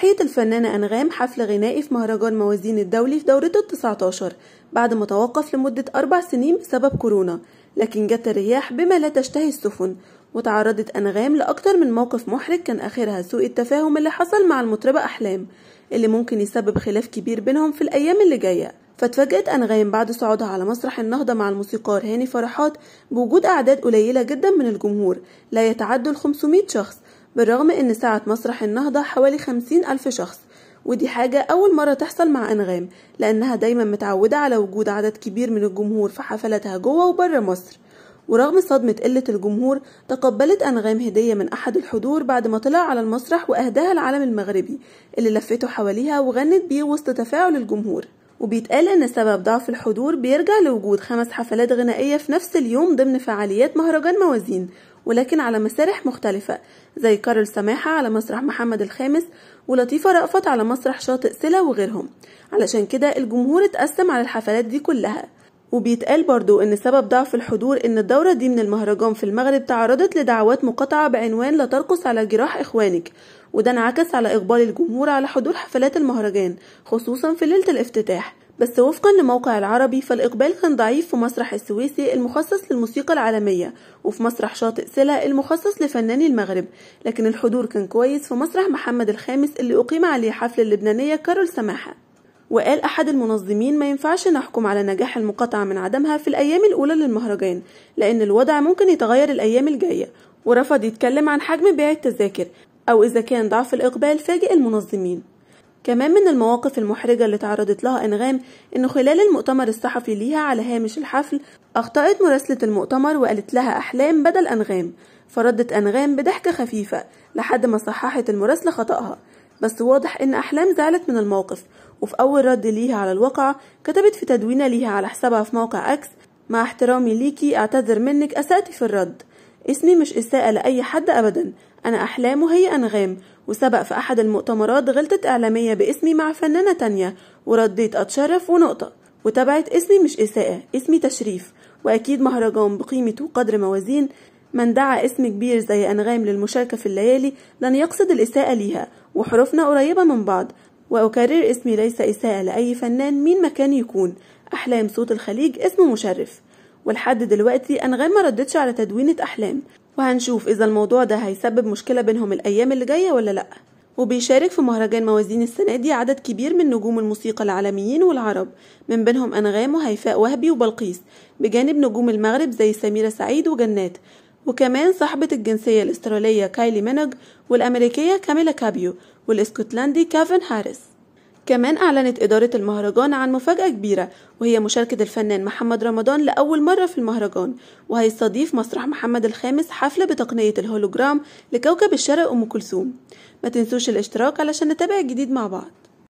ضحية الفنانة أنغام حفل غنائي في مهرجان موازين الدولي في دورته ال19 بعد ما توقف لمدة 4 سنين بسبب كورونا، لكن جت الرياح بما لا تشتهي السفن، وتعرضت أنغام لأكتر من موقف محرج كان آخرها سوء التفاهم اللي حصل مع المطربة أحلام اللي ممكن يسبب خلاف كبير بينهم في الأيام اللي جاية. فاتفاجأت أنغام بعد صعودها على مسرح النهضة مع الموسيقار هاني فرحات بوجود أعداد قليلة جدا من الجمهور لا يتعدوا 500 شخص، بالرغم ان ساعة مسرح النهضة حوالي 50,000 شخص، ودي حاجة أول مرة تحصل مع أنغام لأنها دايما متعودة على وجود عدد كبير من الجمهور في حفلاتها جوه وبره مصر. ورغم صدمة قلة الجمهور تقبلت أنغام هدية من أحد الحضور بعد ما طلع على المسرح وأهداها العلم المغربي اللي لفته حواليها وغنت بيه وسط تفاعل الجمهور. وبيتقال ان سبب ضعف الحضور بيرجع لوجود 5 حفلات غنائية في نفس اليوم ضمن فعاليات مهرجان موازين، ولكن على مسارح مختلفة، زي كارل سماحه على مسرح محمد الخامس ولطيفة رأفت على مسرح شاطئ سلا وغيرهم. علشان كده الجمهور اتقسم على الحفلات دي كلها. وبيتقال برضو ان سبب ضعف الحضور ان الدورة دي من المهرجان في المغرب تعرضت لدعوات مقاطعة بعنوان لا ترقص على جراح اخوانك، وده انعكس على اقبال الجمهور على حضور حفلات المهرجان خصوصا في ليلة الافتتاح. بس وفقا لموقع العربي فالإقبال كان ضعيف في مسرح السويسي المخصص للموسيقى العالمية، وفي مسرح شاطئ سلا المخصص لفناني المغرب، لكن الحضور كان كويس في مسرح محمد الخامس اللي أقيم عليه حفل اللبنانية كارل سماحه. وقال أحد المنظمين ما ينفعش نحكم على نجاح المقاطعة من عدمها في الأيام الأولى للمهرجان لأن الوضع ممكن يتغير الأيام الجاية، ورفض يتكلم عن حجم بيع التذاكر أو إذا كان ضعف الإقبال فاجئ المنظمين. كمان من المواقف المحرجة اللي تعرضت لها أنغام إنه خلال المؤتمر الصحفي ليها على هامش الحفل أخطأت مراسلة المؤتمر وقالت لها أحلام بدل أنغام، فردت أنغام بضحكة خفيفة لحد ما صححت المراسلة خطأها، بس واضح إن أحلام زعلت من الموقف. وفي أول رد ليها على الواقعة كتبت في تدوينة ليها على حسابها في موقع أكس: مع احترامي ليكي أعتذر منك، أسأت في الرد، اسمي مش إساءة لأي حد أبدا، أنا أحلام وهي أنغام، وسبق في أحد المؤتمرات غلطت إعلامية باسمي مع فنانة تانية ورديت أتشرف ونقطة، وتبعت اسمي مش إساءة، اسمي تشريف، وأكيد مهرجان بقيمة وقدر موازين من دعا اسم كبير زي أنغام للمشاركة في الليالي لن يقصد الإساءة ليها، وحروفنا قريبة من بعض، وأكرر اسمي ليس إساءة لأي فنان مين ما كان يكون، أحلام صوت الخليج اسم مشرف. ولحد دلوقتي أنغام ما ردتش على تدوينة أحلام، وهنشوف إذا الموضوع ده هيسبب مشكلة بينهم الأيام اللي جاية ولا لأ. وبيشارك في مهرجان موازين السنة دي عدد كبير من نجوم الموسيقى العالميين والعرب، من بينهم أنغام وهيفاء وهبي وبلقيس، بجانب نجوم المغرب زي سميره سعيد وجنات، وكمان صاحبة الجنسية الأسترالية كايلي منج والأمريكية كاميلا كابيو والإسكتلندي كافن هاريس. كمان أعلنت إدارة المهرجان عن مفاجأة كبيرة وهي مشاركة الفنان محمد رمضان لأول مرة في المهرجان، وهيستضيف مسرح محمد الخامس حفلة بتقنية الهولوجرام لكوكب الشرق أم كلثوم. ما تنسوش الاشتراك علشان نتابع الجديد مع بعض.